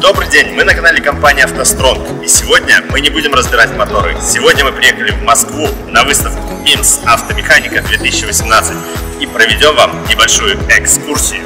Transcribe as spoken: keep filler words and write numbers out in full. Добрый день, мы на канале компании «АвтоСтронг», и сегодня мы не будем разбирать моторы. Сегодня мы приехали в Москву на выставку «МИМС Автомеханика» две тысячи восемнадцать и проведем вам небольшую экскурсию.